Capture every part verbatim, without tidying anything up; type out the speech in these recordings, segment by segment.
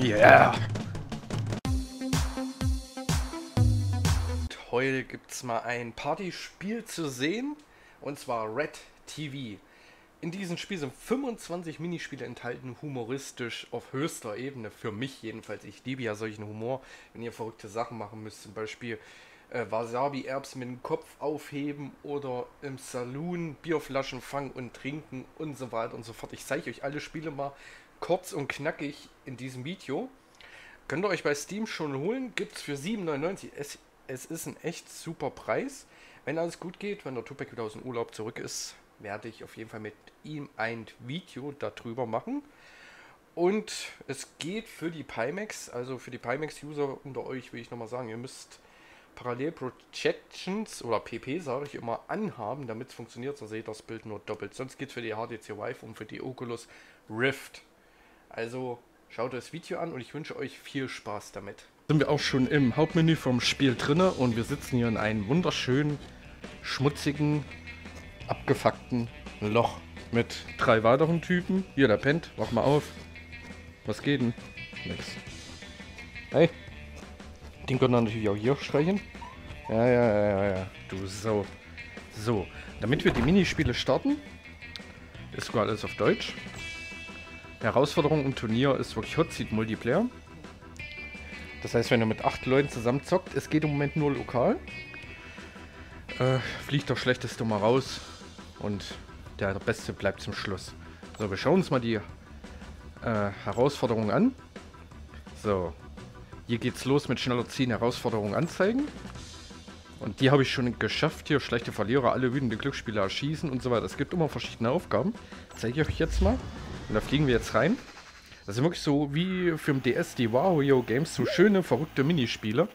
Yeah! Heute gibt es mal ein Partyspiel zu sehen, und zwar RADtv. In diesem Spiel sind fünfundzwanzig Minispiele enthalten, humoristisch auf höchster Ebene. Für mich jedenfalls. Ich liebe ja solchen Humor, wenn ihr verrückte Sachen machen müsst. Zum Beispiel äh, Wasabi-Erbsen mit dem Kopf aufheben oder im Saloon Bierflaschen fangen und trinken und so weiter und so fort. Ich zeige euch alle Spiele mal kurz und knackig in diesem Video. Könnt ihr euch bei Steam schon holen. Gibt es für sieben neunundneunzig. Es, es ist ein echt super Preis. Wenn alles gut geht, wenn der Tupac wieder aus dem Urlaub zurück ist, werde ich auf jeden Fall mit ihm ein Video darüber machen. Und es geht für die Pimax, also für die Pimax-User unter euch will ich nochmal sagen, ihr müsst parallel Projections oder P P, sage ich immer, anhaben, damit es funktioniert, sonst seht ihr das Bild nur doppelt. Sonst geht es für die H T C Vive und für die Oculus Rift. Also schaut euch das Video an und ich wünsche euch viel Spaß damit. Sind wir auch schon im Hauptmenü vom Spiel drinne und wir sitzen hier in einem wunderschönen, schmutzigen, abgefuckten Loch mit drei weiteren Typen. Hier, der pennt. Wach mal auf. Was geht denn? Nix. Hey. Den können wir natürlich auch hier streichen. Ja, ja, ja, ja, ja. Du Sau. So. Damit wir die Minispiele starten, ist sogar alles auf Deutsch. Herausforderung im Turnier ist wirklich Hot Seat Multiplayer. Das heißt, wenn ihr mit acht Leuten zusammen zockt, es geht im Moment nur lokal. Äh, fliegt der Schlechteste mal raus und der Beste bleibt zum Schluss. So, wir schauen uns mal die äh, Herausforderung an. So, hier geht's los mit schneller ziehen, Herausforderung anzeigen. Und die habe ich schon geschafft hier. Schlechte Verlierer, alle wütende Glücksspieler erschießen und so weiter. Es gibt immer verschiedene Aufgaben. Zeige ich euch jetzt mal. Und da fliegen wir jetzt rein. Das sind wirklich so wie für den D S die Wario Games, so schöne, verrückte Minispiele.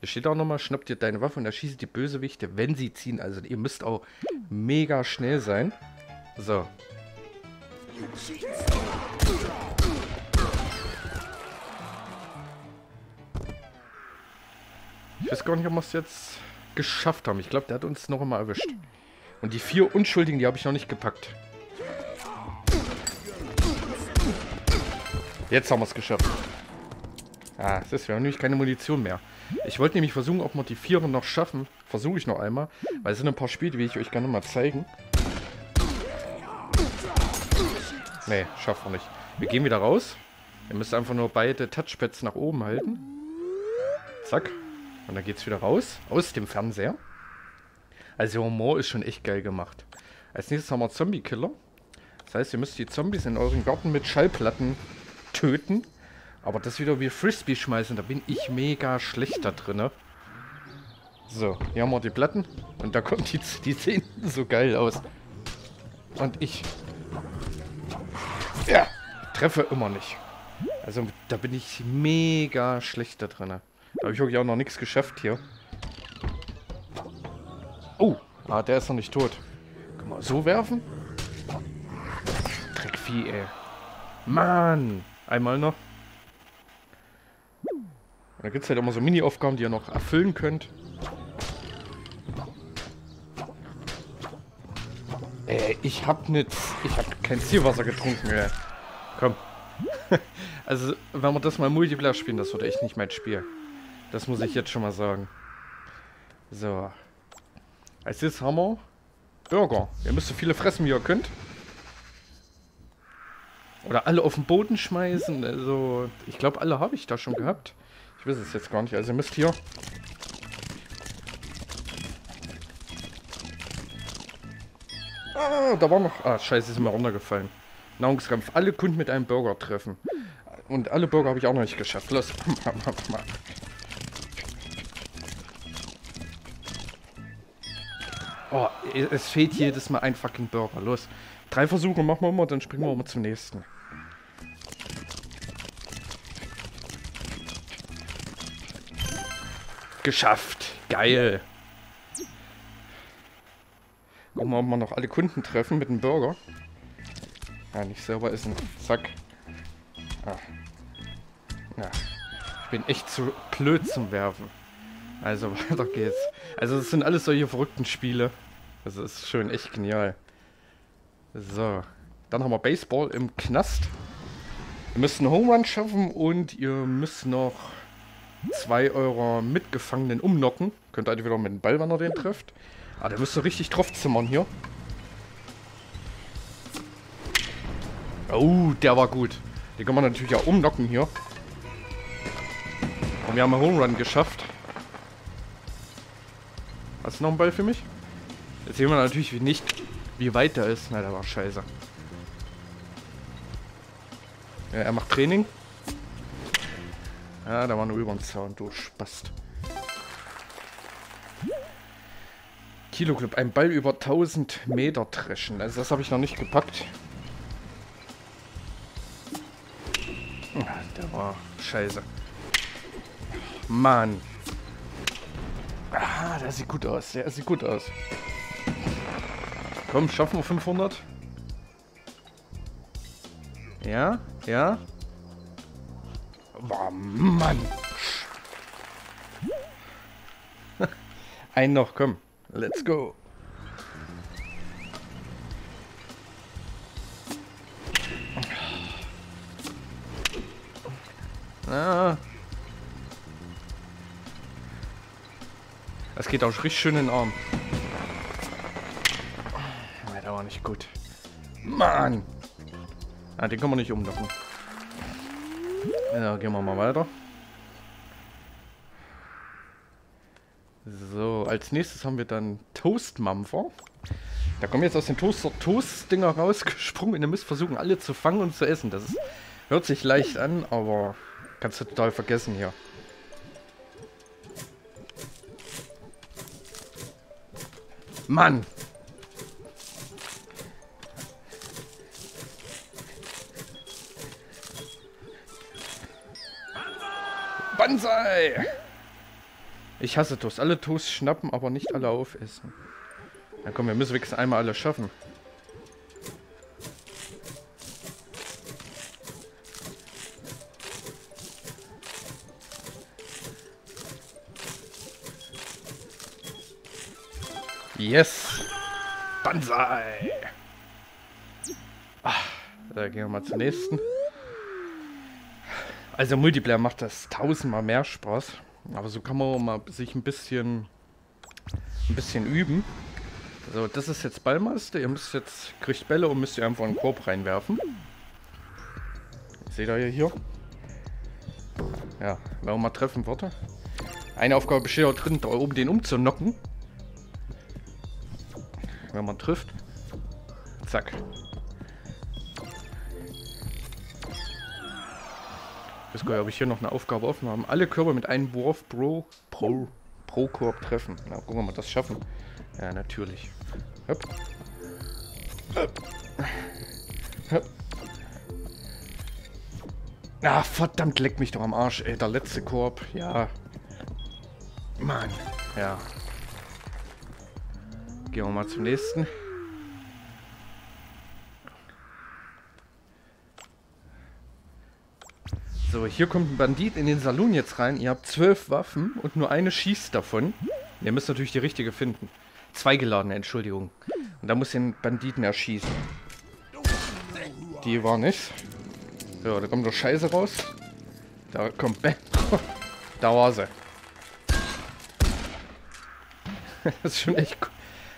Hier steht auch nochmal, schnapp dir deine Waffe und erschieße die Bösewichte, wenn sie ziehen. Also ihr müsst auch mega schnell sein. So. Ich weiß gar nicht, ob wir es jetzt geschafft haben. Ich glaube, der hat uns noch einmal erwischt. Und die vier Unschuldigen, die habe ich noch nicht gepackt. Jetzt haben wir es geschafft. Ah, es ist, wir haben nämlich keine Munition mehr. Ich wollte nämlich versuchen, ob wir die Vieren noch schaffen. Versuche ich noch einmal. Weil es sind ein paar Spiele, die ich euch gerne mal zeigen. Nee, schaffen wir nicht. Wir gehen wieder raus. Ihr müsst einfach nur beide Touchpads nach oben halten. Zack. Und dann geht's wieder raus. Aus dem Fernseher. Also der Humor ist schon echt geil gemacht. Als nächstes haben wir Zombie-Killer. Das heißt, ihr müsst die Zombies in euren Garten mit Schallplatten töten. Aber das wieder wie Frisbee schmeißen, da bin ich mega schlecht da drin. So, hier haben wir die Platten. Und da kommt die, die sehen so geil aus. Und ich... Ja, treffe immer nicht. Also da bin ich mega schlecht da drin. Da habe ich wirklich auch noch nichts geschafft hier. Oh, ah, der ist noch nicht tot. Kann man so werfen? Dreckvieh, ey. Mann, einmal noch. Da gibt es halt immer so Mini-Aufgaben, die ihr noch erfüllen könnt. Ey, ich hab nichts. Ich hab kein Zielwasser getrunken, ey. Komm. Also, wenn wir das mal Multiplayer spielen, das wird echt nicht mein Spiel. Das muss ich jetzt schon mal sagen. So. Als nächstes haben wir Burger. Ihr müsst so viele fressen, wie ihr könnt. Oder alle auf den Boden schmeißen. Also, ich glaube, alle habe ich da schon gehabt. Ich weiß es jetzt gar nicht. Also ihr müsst hier... Ah, da war noch... Ah, scheiße, ist mir runtergefallen. Nahrungskampf. Alle Kunden mit einem Burger treffen. Und alle Burger habe ich auch noch nicht geschafft. Los. Oh, es fehlt jedes Mal ein fucking Burger. Los. Drei Versuche machen wir immer, dann springen wir immer zum nächsten. Geschafft. Geil. Gucken wir mal, noch alle Kunden treffen mit einem Burger. Ja, nicht selber essen. Zack. Ah. Ja. Ich bin echt zu blöd zum Werfen. Also weiter geht's. Also es sind alles solche verrückten Spiele. Das ist schön, echt genial. So. Dann haben wir Baseball im Knast. Ihr müsst einen Home Run schaffen und ihr müsst noch zwei eurer Mitgefangenen umnocken. Könnt ihr entweder mit dem Ball, wenn ihr den trifft. Ah, der müsst ihr richtig draufzimmern hier. Oh, der war gut. Den kann man natürlich auch umnocken hier. Und wir haben einen Home Run geschafft. Hast du noch einen Ball für mich? Jetzt sehen wir natürlich wie nicht, wie weit der ist. Na, der war scheiße. Ja, er macht Training. Ja, da war nur über den Zaun. Du Spast. Kiloclub. Ein Ball über tausend Meter dreschen. Also das habe ich noch nicht gepackt. Der war scheiße. Mann. Ah, der sieht gut aus. Der sieht gut aus. Komm, schaffen wir fünfhundert. Ja, ja. Oh, Mann. Einen noch, komm. Let's go. Ah. Das geht auch richtig schön in den Arm. Ja, der war nicht gut. Mann. Ah, den können wir nicht umlocken. Ja, gehen wir mal weiter. So, als nächstes haben wir dann Toastmampfer. Da kommen jetzt aus den Toaster Toast-Dinger rausgesprungen. Ihr müsst versuchen, alle zu fangen und zu essen. Das ist, hört sich leicht an, aber kannst du total vergessen hier. Mann! Banzai! Ich hasse Toast. Alle Toast schnappen, aber nicht alle aufessen. Na komm, wir müssen wenigstens einmal alle schaffen. Yes! Banzai! Ach, da gehen wir mal zum nächsten. Also Multiplayer macht das tausendmal mehr Spaß, aber so kann man mal sich ein bisschen, ein bisschen üben. So, das ist jetzt Ballmeister. Ihr müsst jetzt, kriegt Bälle und müsst ihr einfach einen Korb reinwerfen. Seht ihr hier? Ja, wenn wir mal treffen, warte. Eine Aufgabe besteht auch drin, da oben den umzunocken. Wenn man trifft. Zack. Ich weiß gar nicht, ob ich hier noch eine Aufgabe offen habe. Alle Körper mit einem Wurf pro, pro, pro Korb treffen. Na, gucken wir mal, das schaffen. Ja, natürlich. Hopp. Hopp. Hopp. Ah, verdammt, leck mich doch am Arsch, ey. Der letzte Korb. Ja. Mann. Ja. Gehen wir mal zum nächsten. So, hier kommt ein Bandit in den Salon jetzt rein. Ihr habt zwölf Waffen und nur eine schießt davon. Ihr müsst natürlich die richtige finden. Zwei geladene, Entschuldigung. Und da muss den Banditen erschießen. Die war nicht. So, da kommt doch Scheiße raus. Da kommt Bang. Da war sie. Das ist schon echt cool.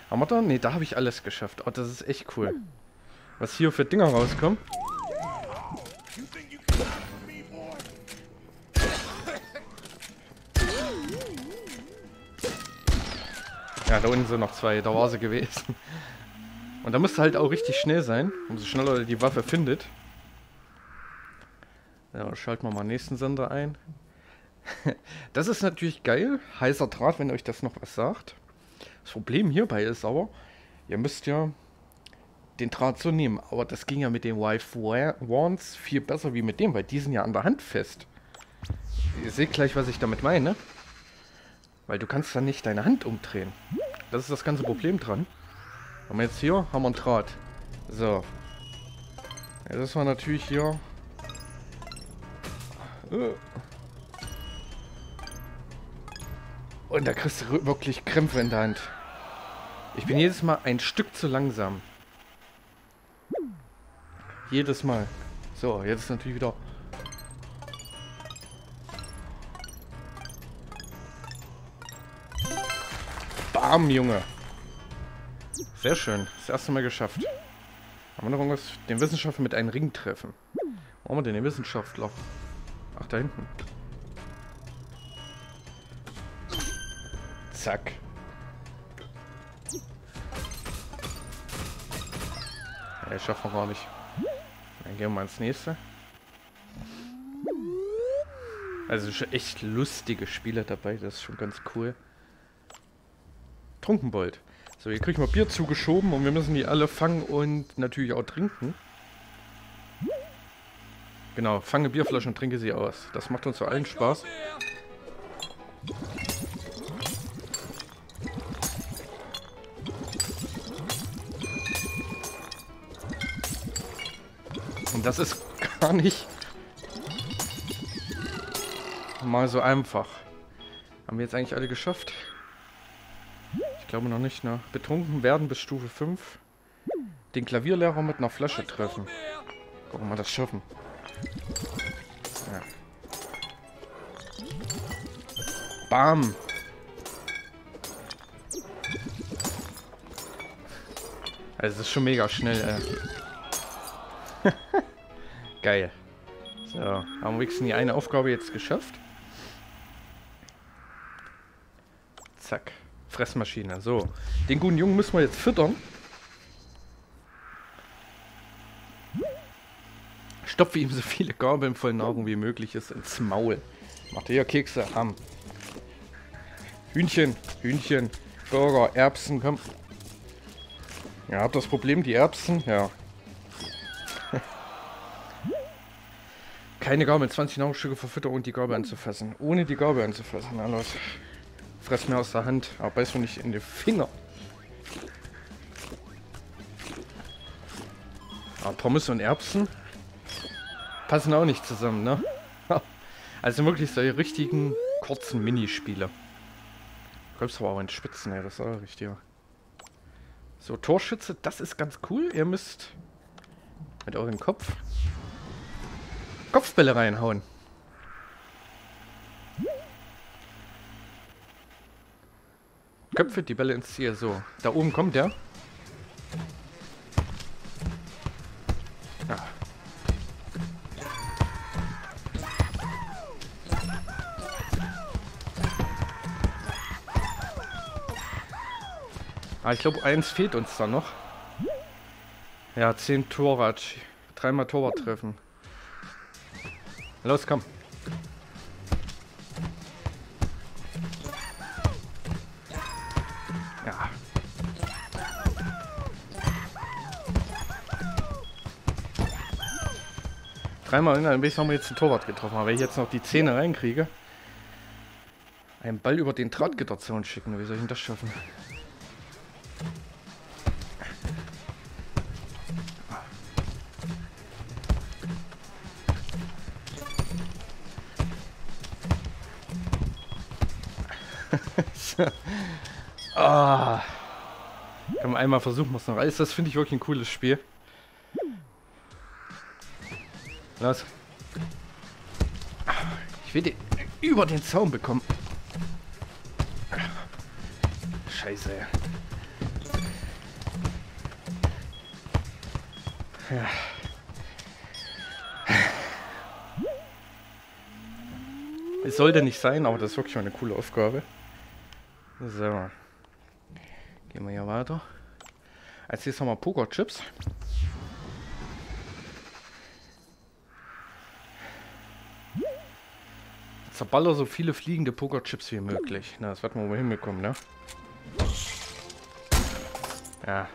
Haben wir da? Ne, da habe ich alles geschafft. Oh, das ist echt cool. Was hier für Dinger rauskommen. Ja, da unten sind noch zwei. Da war sie gewesen. Und da müsste halt auch richtig schnell sein. Umso schneller die Waffe findet. Ja, schalten wir mal den nächsten Sender ein. Das ist natürlich geil. Heißer Draht, wenn euch das noch was sagt. Das Problem hierbei ist aber, ihr müsst ja den Draht so nehmen. Aber das ging ja mit den Wife-Wands viel besser wie mit dem, weil die sind ja an der Hand fest. Ihr seht gleich, was ich damit meine. Weil du kannst dann nicht deine Hand umdrehen. Das ist das ganze Problem dran. Haben wir jetzt hier, haben wir einen Draht. So. Jetzt ist man natürlich hier... Und da kriegst du wirklich Krämpfe in der Hand. Ich bin jedes Mal ein Stück zu langsam. Jedes Mal. So, jetzt ist natürlich wieder arm Junge. Sehr schön. Das erste Mal geschafft. Haben wir noch irgendwas? Den Wissenschaftler mit einem Ring treffen. Wo haben wir denn den Wissenschaftler? Ach, da hinten. Zack. Ja, das schaffen wir gar nicht. Dann gehen wir mal ins nächste. Also schon echt lustige Spiele dabei, das ist schon ganz cool. Trunkenbold. So, hier kriegen wir Bier zugeschoben und wir müssen die alle fangen und natürlich auch trinken. Genau, fange Bierflaschen und trinke sie aus. Das macht uns zu allen Spaß. Und das ist gar nicht mal so einfach. Haben wir jetzt eigentlich alle geschafft? Ich glaube noch nicht, ne? Betrunken werden bis Stufe fünf. Den Klavierlehrer mit einer Flasche treffen. Gucken wir mal, das schaffen. Ja. Bam! Also das ist schon mega schnell, ey. Geil. So, haben wir wenigstens die eine Aufgabe jetzt geschafft. Zack. Fressmaschine. So. Den guten Jungen müssen wir jetzt füttern. Stopfe ihm so viele Gabeln voll Nahrung wie möglich ist ins Maul. Macht ihr Kekse. Ham. Hühnchen. Hühnchen. Burger. Erbsen. Komm. Ja, habt das Problem, die Erbsen? Ja. Keine Gabel, zwanzig Nahrungsstücke verfüttern und die Gabel anzufassen. Ohne die Gabel anzufassen. Na los. Fress mir aus der Hand, aber beiß mir nicht in den Finger. Ah, Pommes und Erbsen passen auch nicht zusammen, ne? Also wirklich solche richtigen, kurzen Minispiele. Du kommst aber auch in den Spitzen, ey, das ist auch richtig. So, Torschütze, das ist ganz cool. Ihr müsst mit eurem Kopf Kopfbälle reinhauen. Köpfe die Bälle ins Ziel. So, da oben kommt der. Ja. Ah, ich glaube, eins fehlt uns da noch. Ja, zehn Torwart. Dreimal Torwart treffen. Los, komm. Ja. Dreimal in einem Biss haben wir jetzt den Torwart getroffen. Aber wenn ich jetzt noch die Zähne reinkriege, einen Ball über den Drahtgitterzaun schicken. Wie soll ich denn das schaffen? Ah, kann man einmal versuchen, was noch alles. Das finde ich wirklich ein cooles Spiel. Los. Ich will den über den Zaun bekommen. Scheiße. Ja. Es sollte nicht sein, aber das ist wirklich eine coole Aufgabe. So. Gehen wir hier weiter. Als nächstes haben wir Pokerchips. Zerballer so viele fliegende Pokerchips wie möglich. Na, das wird man wohl hinbekommen, ne? Ja.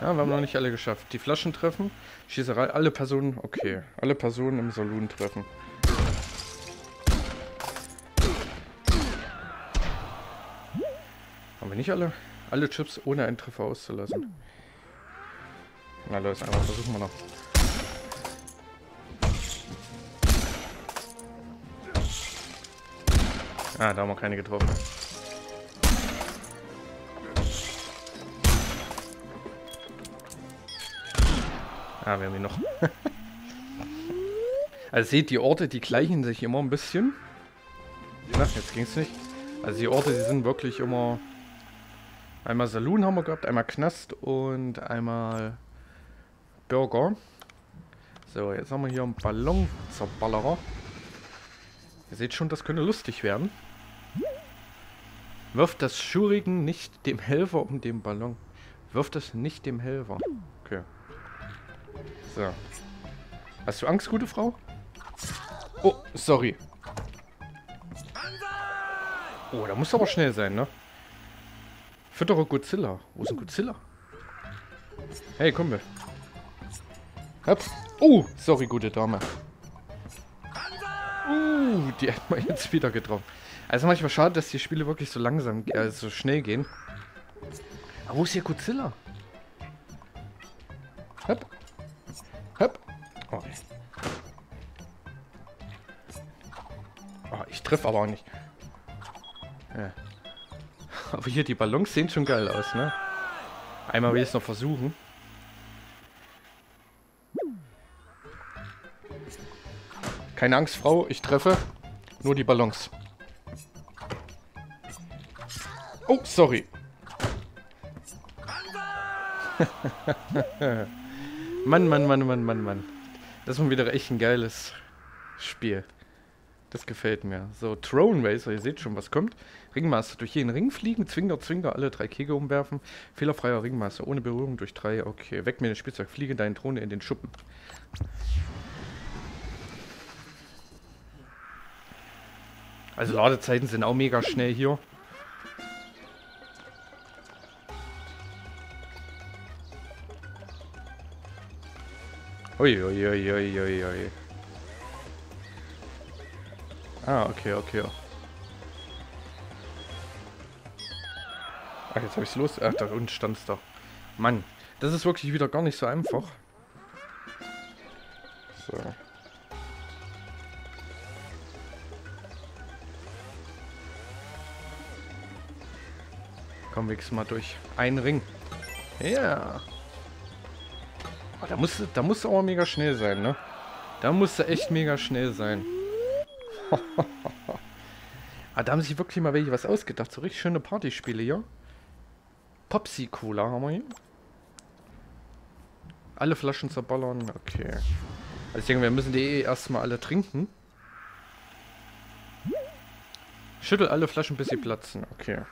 Ja, wir haben noch nicht alle geschafft. Die Flaschen treffen, Schießerei, alle Personen, okay. Alle Personen im Saloon treffen. Haben wir nicht alle? Alle Chips ohne einen Treffer auszulassen. Na los, einmal versuchen wir noch. Ah, da haben wir keine getroffen. Ah, wir haben ihn noch. Also seht, die Orte, die gleichen sich immer ein bisschen. Na, jetzt ging's nicht. Also die Orte, die sind wirklich immer... Einmal Saloon haben wir gehabt, einmal Knast und einmal Burger. So, jetzt haben wir hier einen Ballonzerballerer. Ihr seht schon, das könnte lustig werden. Wirft das Schuriken nicht dem Helfer um den Ballon. Wirft es nicht dem Helfer. Okay. So. Hast du Angst, gute Frau? Oh, sorry. Oh, da muss aber schnell sein, ne? Füttere Godzilla. Wo ist ein Godzilla? Hey, komm mal. Hopp. Oh, sorry, gute Dame. Uh, die hat man jetzt wieder getroffen. Also manchmal schade, dass die Spiele wirklich so langsam, äh, so schnell gehen. Aber wo ist hier Godzilla? Hopp. Hopp. Oh. Oh, ich treffe aber auch nicht. Ja. Aber hier, die Ballons sehen schon geil aus, ne? Einmal will ich es noch versuchen. Keine Angst, Frau, ich treffe nur die Ballons. Oh, sorry. Mann, Mann, Mann, Mann, Mann, Mann. Das ist mal wieder echt ein geiles Spiel. Das gefällt mir. So, Throne Racer, ihr seht schon, was kommt. Ringmaster, durch jeden Ring fliegen, Zwinger, Zwinger, alle drei Kegel umwerfen. Fehlerfreier Ringmaster, ohne Berührung durch drei. Okay, weg mit dem Spielzeug, fliege deinen Throne in den Schuppen. Also Ladezeiten sind auch mega schnell hier. Uiuiuiuiui. Ah, okay, okay. Ach, jetzt hab ich's los. Ach, da unten stand's doch. Mann, das ist wirklich wieder gar nicht so einfach. So. Komm, wichs mal durch einen Ring. Ja. Yeah. Oh, da musst du, da musst du aber mega schnell sein, ne? Da musst du echt mega schnell sein. Ah, da haben sich wirklich mal welche was ausgedacht. So richtig schöne Partyspiele hier. Popsi-Cola haben wir hier. Alle Flaschen zerballern. Okay. Also ich denke, wir müssen die eh erstmal alle trinken. Schüttel alle Flaschen, bis sie platzen. Okay.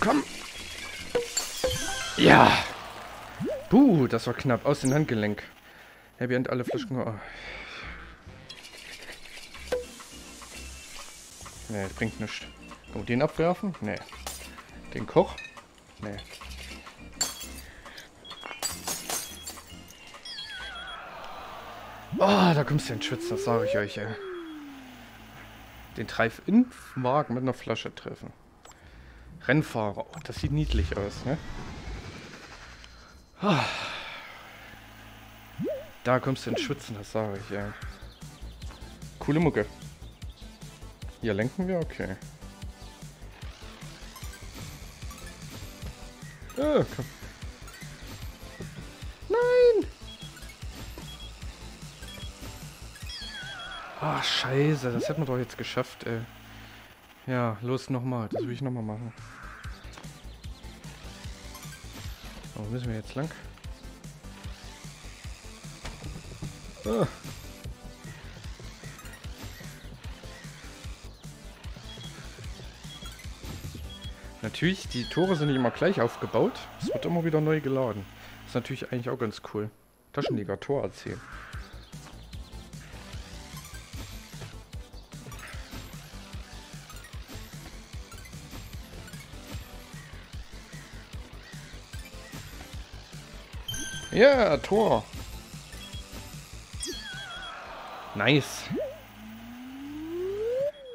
Komm! Ja! Puh, das war knapp. Aus dem Handgelenk. Happy End, alle Flaschen. Oh. Nee, das bringt nichts. Können wir den abwerfen? Nee. Den Koch? Nee. Oh, da kommst du in den Schwitzen, das sage ich euch, ey. Den Treif-Impfwagen mit einer Flasche treffen. Rennfahrer. Oh, das sieht niedlich aus, ne? Ah. Da kommst du in Schwitzen, das sage ich, ja. Coole Mucke. Hier lenken wir? Okay. Oh, komm. Nein! Ah, oh, scheiße, das hätten wir doch jetzt geschafft, ey. Ja, los nochmal. Das will ich nochmal machen. Wo müssen wir jetzt lang? Ah. Natürlich, die Tore sind nicht immer gleich aufgebaut. Es wird immer wieder neu geladen. Ist natürlich eigentlich auch ganz cool. Taschenleger, Tor erzählen. Ja, yeah, Tor. Nice.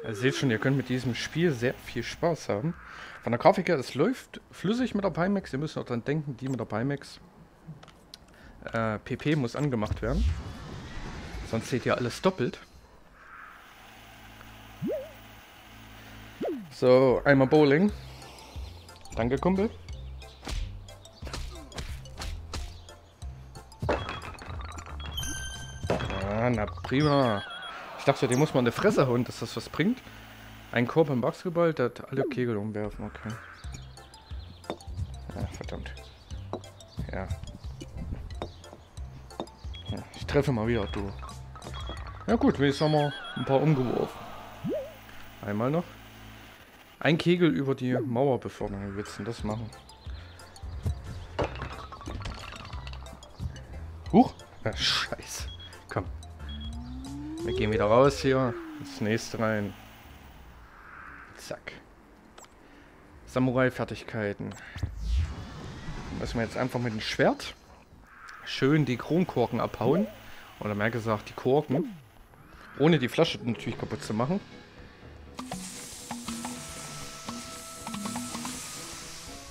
Also seht schon, ihr könnt mit diesem Spiel sehr viel Spaß haben. Von der Grafik her, es läuft flüssig mit der Pimax. Ihr müsst auch dran denken, die mit der Pimax. Äh, P P muss angemacht werden. Sonst seht ihr alles doppelt. So, einmal Bowling. Danke, Kumpel. Ah, na prima. Ich dachte, den muss man eine Fresse hauen, dass das was bringt. Ein Korb im Basketball, der hat alle Kegel umwerfen, okay. Ah, verdammt. Ja. Ja. Ich treffe mal wieder, du. Ja gut, wir haben mal ein paar umgeworfen. Einmal noch. Ein Kegel über die Mauer befördern, wir willst denn das machen? Huch! Ah, scheiße. Komm. Wir gehen wieder raus hier. Das nächste rein. Zack. Samurai-Fertigkeiten. Lassen wir jetzt einfach mit dem Schwert schön die Kronkorken abhauen. Oder mehr gesagt, die Korken. Ohne die Flasche natürlich kaputt zu machen.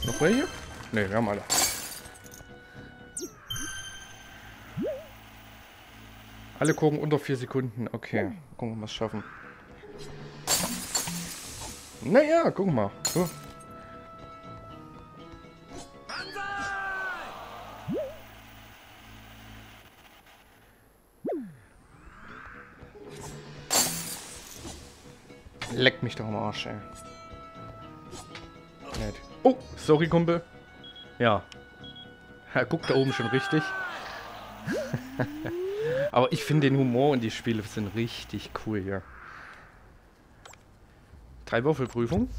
Noch welche? Ne, wir haben alle. Alle Korken unter vier Sekunden. Okay, gucken wir mal, was schaffen. Naja, guck mal. So. Leck mich doch am Arsch, ey. Nett. Oh, sorry, Kumpel. Ja. Er guckt da oben schon richtig. Aber ich finde den Humor und die Spiele sind richtig cool hier. Ja. Drei Würfelprüfung.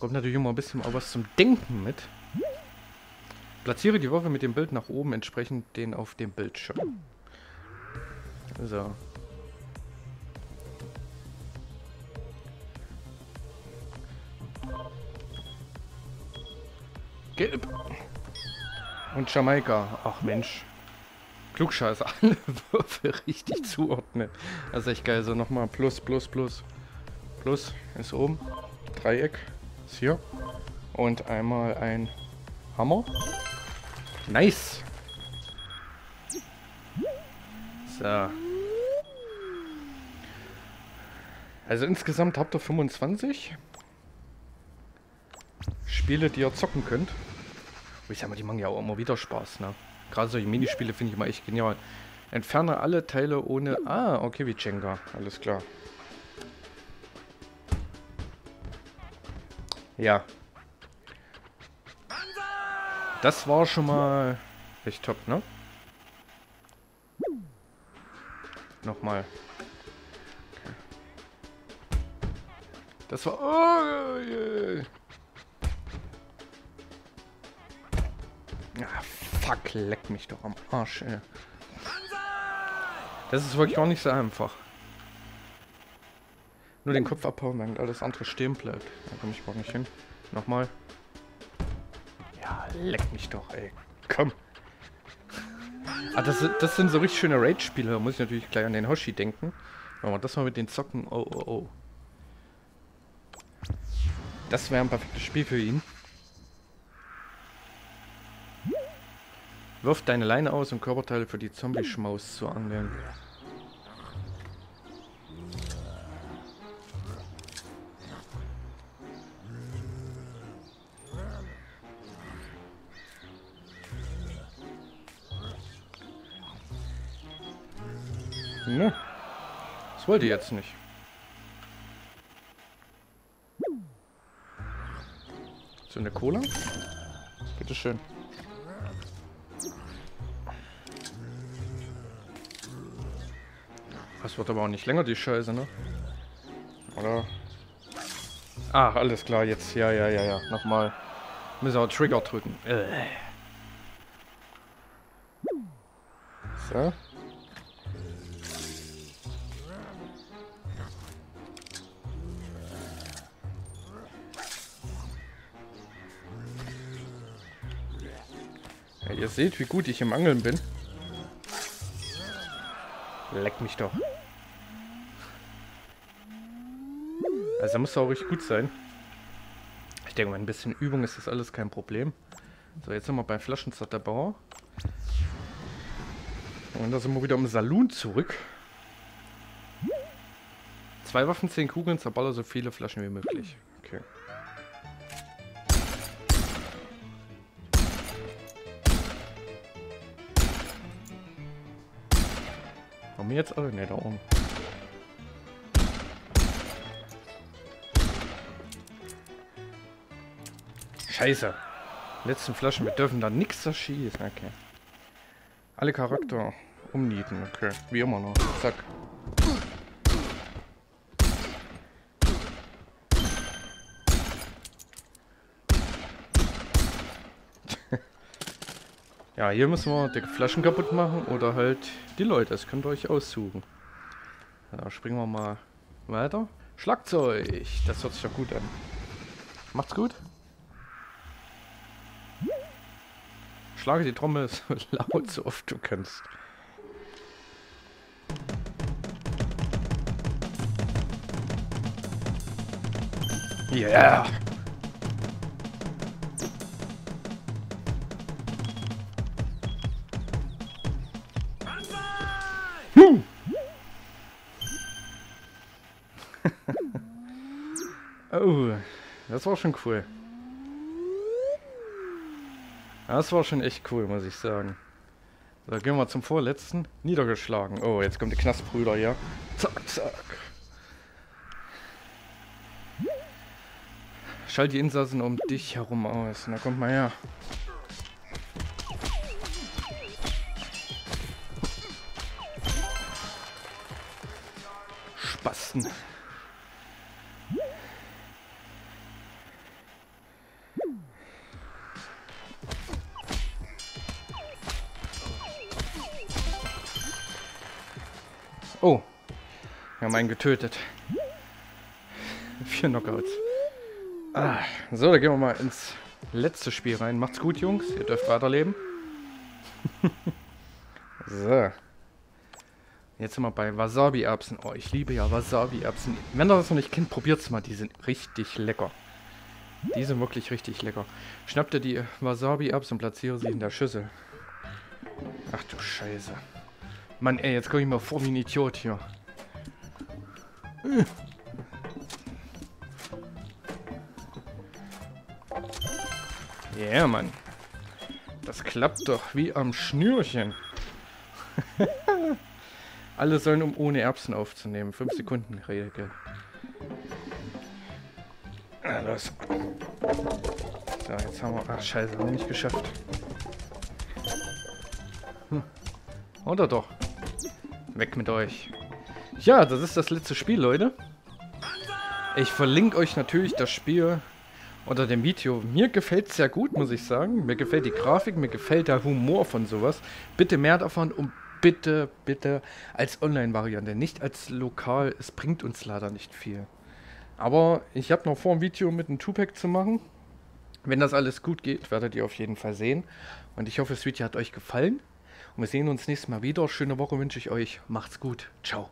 Kommt natürlich immer ein bisschen auch was zum Denken mit. Platziere die Würfel mit dem Bild nach oben, entsprechend den auf dem Bildschirm. So. Gelb. Und Jamaika. Ach Mensch. Klugscheiße, alle Würfel richtig zuordnen. Das ist echt geil. So, nochmal plus, plus, plus. Plus ist oben. Dreieck ist hier. Und einmal ein Hammer. Nice. So. Also insgesamt habt ihr fünfundzwanzig Spiele, die ihr zocken könnt. Ich sag mal, die machen ja auch immer wieder Spaß, ne? Gerade solche Minispiele finde ich immer echt genial. Entferne alle Teile ohne... Ah, okay, wie Jenga. Alles klar. Ja. Das war schon mal echt top, ne? Nochmal. Das war... Oh, yeah. Ah, fuck, leck mich doch am Arsch, ey. Das ist wirklich auch nicht so einfach. Nur den Kopf abhauen, damit alles andere stehen bleibt. Da komme ich überhaupt nicht hin. Nochmal. Ja, leck mich doch, ey. Komm. Ah, das, das sind so richtig schöne Raid-Spiele. Da muss ich natürlich gleich an den Hoshi denken. Machen wir das mal mit den Zocken. Oh, oh, oh. Das wäre ein perfektes Spiel für ihn. Wirf deine Leine aus, um Körperteile für die Zombie-Schmaus zu angeln. Ne. Das wollte ich jetzt nicht. So eine Cola? Bitteschön. Das wird aber auch nicht länger, die Scheiße, ne? Oder? Ach, alles klar, jetzt. Ja, ja, ja, ja. Nochmal. Müssen wir Trigger drücken. Äh. So. Ja, ihr seht, wie gut ich im Angeln bin. Leck mich doch. Also da muss er auch richtig gut sein. Ich denke mal, ein bisschen Übung ist das alles kein Problem. So, jetzt sind wir bei Flaschenzatterbauer. Und da sind wir wieder im Saloon zurück. Zwei Waffen, zehn Kugeln, zerballer so viele Flaschen wie möglich. Okay. Haben wir jetzt alle? Ne, da oben. Scheiße. Letzten Flaschen, wir dürfen da nichts zerschießen. Okay. Alle Charakter umnieten. Okay, wie immer noch. Zack. Ja, hier müssen wir die Flaschen kaputt machen oder halt die Leute. Das könnt ihr euch aussuchen. Da springen wir mal weiter. Schlagzeug. Das hört sich ja gut an. Macht's gut. Schlage die Trommel so laut, so oft du kannst. Yeah! Oh, das war schon cool. Das war schon echt cool, muss ich sagen. So, gehen wir zum vorletzten. Niedergeschlagen. Oh, jetzt kommen die Knastbrüder hier. Zack, zack. Schalt die Insassen um dich herum aus. Na, kommt mal her. Spasten. Oh, wir haben einen getötet. Vier Knockouts. Ah, so, da gehen wir mal ins letzte Spiel rein. Macht's gut, Jungs. Ihr dürft weiterleben. So. Jetzt sind wir bei Wasabi-Erbsen. Oh, ich liebe ja Wasabi-Erbsen. Wenn ihr das noch nicht kennt, probiert's mal. Die sind richtig lecker. Die sind wirklich richtig lecker. Schnapp dir die Wasabi-Erbsen und platziere sie in der Schüssel. Ach du Scheiße. Mann, ey, jetzt komme ich mal vor wie ein Idiot hier. Ja, yeah, Mann. Das klappt doch wie am Schnürchen. Alle sollen, um ohne Erbsen aufzunehmen. fünf Sekunden Regel. Na, los. So, jetzt haben wir... Ach, scheiße, haben wir nicht geschafft. Hm. Oder doch? Weg mit euch. Ja, das ist das letzte Spiel, Leute. Ich verlinke euch natürlich das Spiel unter dem Video. Mir gefällt es sehr gut, muss ich sagen. Mir gefällt die Grafik, mir gefällt der Humor von sowas. Bitte mehr davon und bitte, bitte als Online-Variante, nicht als lokal. Es bringt uns leider nicht viel. Aber ich habe noch vor, ein Video mit einem Tupac zu machen. Wenn das alles gut geht, werdet ihr auf jeden Fall sehen. Und ich hoffe, das Video hat euch gefallen. Und wir sehen uns nächstes Mal wieder. Schöne Woche wünsche ich euch. Macht's gut. Ciao.